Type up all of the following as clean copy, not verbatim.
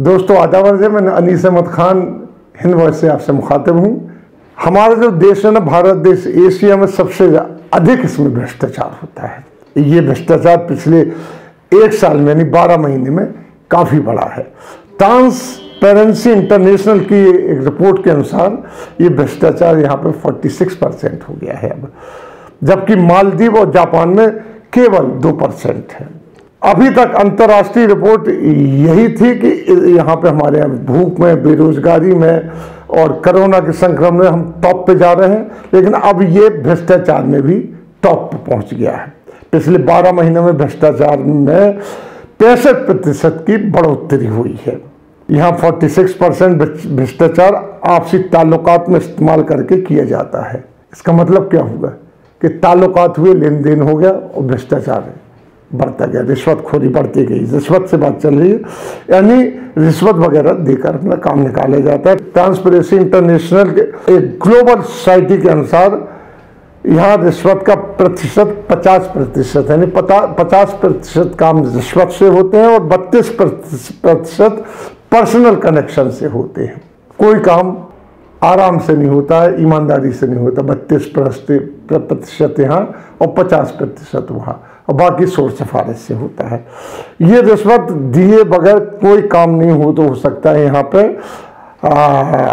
दोस्तों आदाब है, मैं अनीस अहमद खान हिंद वॉइस से आपसे मुखातिब हूँ। हमारा जो देश है ना, भारत देश एशिया में सबसे अधिक इसमें भ्रष्टाचार होता है। ये भ्रष्टाचार पिछले एक साल में यानी 12 महीने में काफ़ी बड़ा है। ट्रांसपेरेंसी इंटरनेशनल की एक रिपोर्ट के अनुसार ये भ्रष्टाचार यहाँ पर 46% हो गया है अब, जबकि मालदीव और जापान में केवल 2% है। अभी तक अंतर्राष्ट्रीय रिपोर्ट यही थी कि यहाँ पे हमारे यहाँ भूख में, बेरोजगारी में और कोरोना के संक्रमण में हम टॉप पे जा रहे हैं, लेकिन अब ये भ्रष्टाचार में भी टॉप पे पहुँच गया है। पिछले 12 महीने में भ्रष्टाचार में 65% की बढ़ोतरी हुई है। यहाँ 46% भ्रष्टाचार आपसी ताल्लुकात में इस्तेमाल करके किया जाता है। इसका मतलब क्या होगा कि ताल्लुकात हुए, लेन देन हो गया और भ्रष्टाचार है बढ़ता गया, रिश्वतखोरी बढ़ती गई, रिश्वत से बात चल रही है, यानी रिश्वत वगैरह देकर अपना काम निकाला जाता है। ट्रांसपेरेंसी इंटरनेशनल के एक ग्लोबल सोसाइटी के अनुसार यहाँ रिश्वत का प्रतिशत 50% है, यानी 50% काम रिश्वत से होते हैं और 32% पर्सनल कनेक्शन से होते हैं। कोई काम आराम से नहीं होता है, ईमानदारी से नहीं होता। 32% यहाँ और 50% वहाँ, और बाकी शोर सिफारिश से होता है। ये रिश्वत दिए बगैर कोई काम नहीं हो तो हो सकता है। यहाँ पे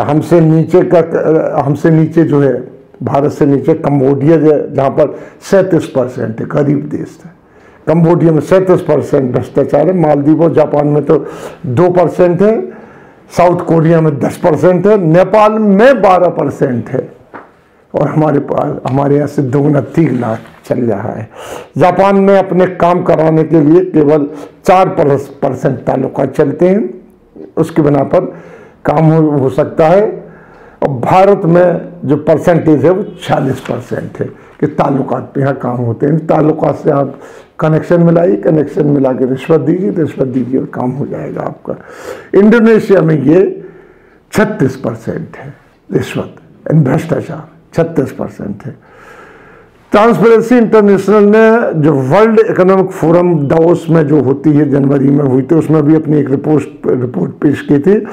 हमसे नीचे जो है, भारत से नीचे कम्बोडिया जहाँ पर 37% है, गरीब देश है। कम्बोडिया में 37% भ्रष्टाचार है, मालदीव और जापान में तो 2% है, साउथ कोरिया में 10% है, नेपाल में 12% है, और हमारे यहाँ से दोगुना 3 लाख चल रहा है। जापान में अपने काम कराने के लिए केवल 4% ताल्लुकात चलते हैं, उसके बना पर काम हो सकता है। और भारत में जो परसेंटेज है वो 40% है कि ताल्लुकात पे यहाँ काम होते हैं। ताल्लुकात से आप कनेक्शन मिलाइए, कनेक्शन मिला के रिश्वत दीजिए और काम हो जाएगा आपका। इंडोनेशिया में ये 36% है रिश्वत एंड भ्रष्टाचार, 36% है। ट्रांसपेरेंसी इंटरनेशनल ने जो वर्ल्ड इकोनॉमिक फोरम दावोस में जो होती है, जनवरी में हुई थी, उसमें भी अपनी एक रिपोर्ट पेश की थी।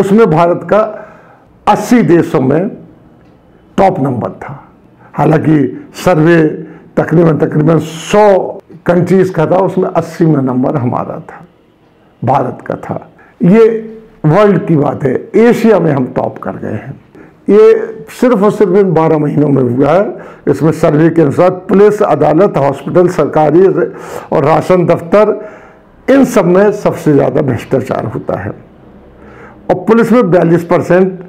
उसमें भारत का 80 देशों में टॉप नंबर था। हालांकि सर्वे तकरीबन 100 कंट्रीज का था, उसमें 80वां नंबर हमारा था, भारत का था। ये वर्ल्ड की बात है। एशिया में हम टॉप कर गए हैं। ये सिर्फ और सिर्फ इन 12 महीनों में हुआ है। इसमें सर्वे के अनुसार पुलिस, अदालत, हॉस्पिटल, सरकारी और राशन दफ्तर, इन सब में सबसे ज़्यादा भ्रष्टाचार होता है। और पुलिस में 42%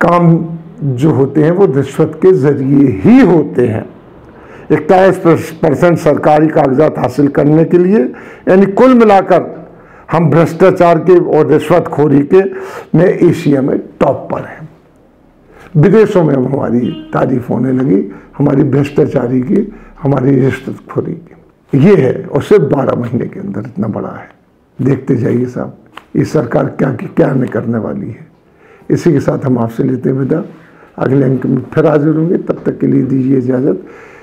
काम जो होते हैं वो रिश्वत के ज़रिए ही होते हैं। 21% सरकारी कागजात हासिल करने के लिए, यानी कुल मिलाकर हम भ्रष्टाचार के और रिश्वतखोरी के में एशिया में टॉप पर हैं। विदेशों में अब हमारी तारीफ होने लगी, हमारी भ्रष्टाचारी की, हमारी रिश्वतखोरी की। ये है, और सिर्फ 12 महीने के अंदर इतना बड़ा है। देखते जाइए साहब, ये सरकार क्या की क्या नहीं करने वाली है। इसी के साथ हम आपसे लेते विदा, अगले अंक में फिर हाजिर होंगे। तब तक के लिए दीजिए इजाज़त।